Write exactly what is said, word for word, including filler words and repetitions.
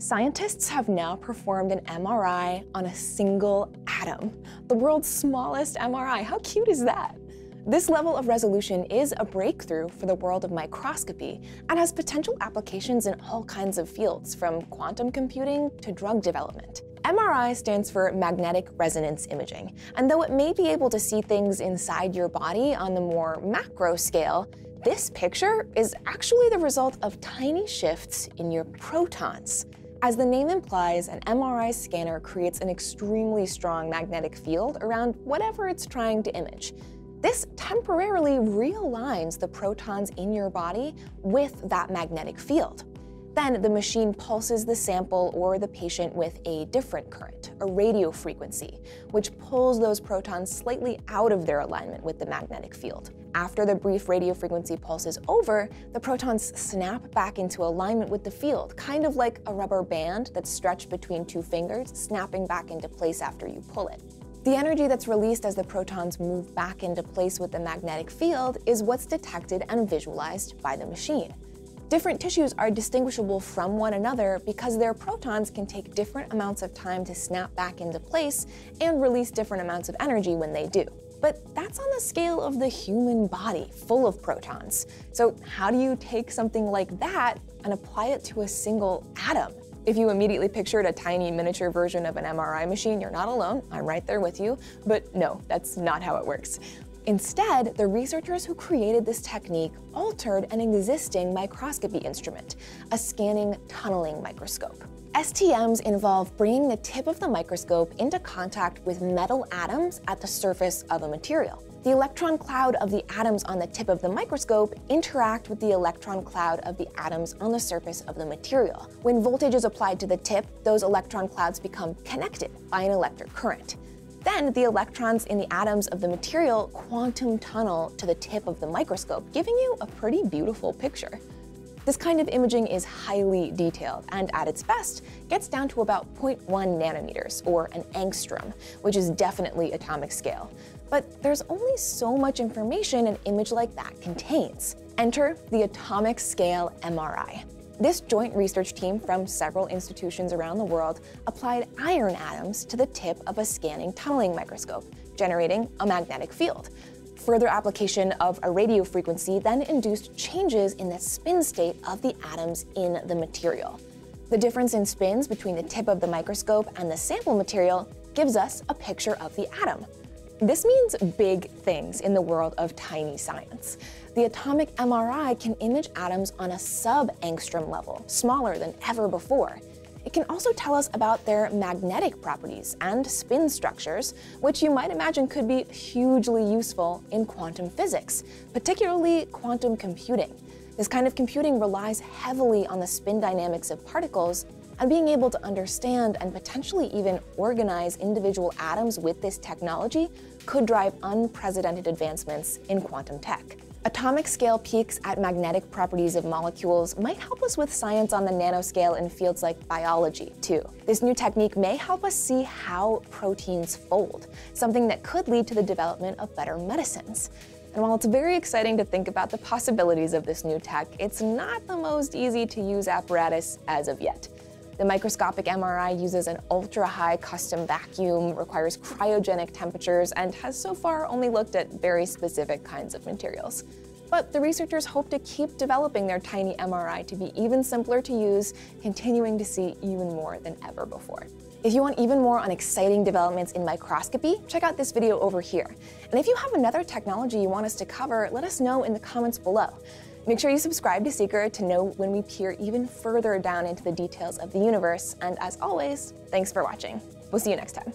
Scientists have now performed an M R I on a single atom, the world's smallest M R I. How cute is that? This level of resolution is a breakthrough for the world of microscopy and has potential applications in all kinds of fields, from quantum computing to drug development. M R I stands for magnetic resonance imaging, and though it may be able to see things inside your body on the more macro scale, this picture is actually the result of tiny shifts in your protons. As the name implies, an M R I scanner creates an extremely strong magnetic field around whatever it's trying to image. This temporarily realigns the protons in your body with that magnetic field. Then the machine pulses the sample or the patient with a different current, a radio frequency, which pulls those protons slightly out of their alignment with the magnetic field. After the brief radio frequency pulse is over, the protons snap back into alignment with the field, kind of like a rubber band that's stretched between two fingers, snapping back into place after you pull it. The energy that's released as the protons move back into place with the magnetic field is what's detected and visualized by the machine. Different tissues are distinguishable from one another because their protons can take different amounts of time to snap back into place and release different amounts of energy when they do. But that's on the scale of the human body, full of protons. So how do you take something like that and apply it to a single atom? If you immediately pictured a tiny miniature version of an M R I machine, you're not alone. I'm right there with you. But no, that's not how it works. Instead, the researchers who created this technique altered an existing microscopy instrument, a scanning tunneling microscope. S T Ms involve bringing the tip of the microscope into contact with metal atoms at the surface of a material. The electron cloud of the atoms on the tip of the microscope interact with the electron cloud of the atoms on the surface of the material. When voltage is applied to the tip, those electron clouds become connected by an electric current. Then the electrons in the atoms of the material quantum tunnel to the tip of the microscope, giving you a pretty beautiful picture. This kind of imaging is highly detailed and, at its best, gets down to about zero point one nanometers, or an angstrom, which is definitely atomic scale. But there's only so much information an image like that contains. Enter the atomic scale M R I. This joint research team from several institutions around the world applied iron atoms to the tip of a scanning tunneling microscope, generating a magnetic field. Further application of a radio frequency then induced changes in the spin state of the atoms in the material. The difference in spins between the tip of the microscope and the sample material gives us a picture of the atom. This means big things in the world of tiny science. The atomic M R I can image atoms on a sub-angstrom level, smaller than ever before. It can also tell us about their magnetic properties and spin structures, which you might imagine could be hugely useful in quantum physics, particularly quantum computing. This kind of computing relies heavily on the spin dynamics of particles, and being able to understand and potentially even organize individual atoms with this technology could drive unprecedented advancements in quantum tech. Atomic scale peeks at magnetic properties of molecules might help us with science on the nanoscale in fields like biology, too. This new technique may help us see how proteins fold, something that could lead to the development of better medicines. And while it's very exciting to think about the possibilities of this new tech, it's not the most easy to use apparatus as of yet. The microscopic M R I uses an ultra-high custom vacuum, requires cryogenic temperatures, and has so far only looked at very specific kinds of materials. But the researchers hope to keep developing their tiny M R I to be even simpler to use, continuing to see even more than ever before. If you want even more on exciting developments in microscopy, check out this video over here. And if you have another technology you want us to cover, let us know in the comments below. Make sure you subscribe to Seeker to know when we peer even further down into the details of the universe. And as always, thanks for watching. We'll see you next time.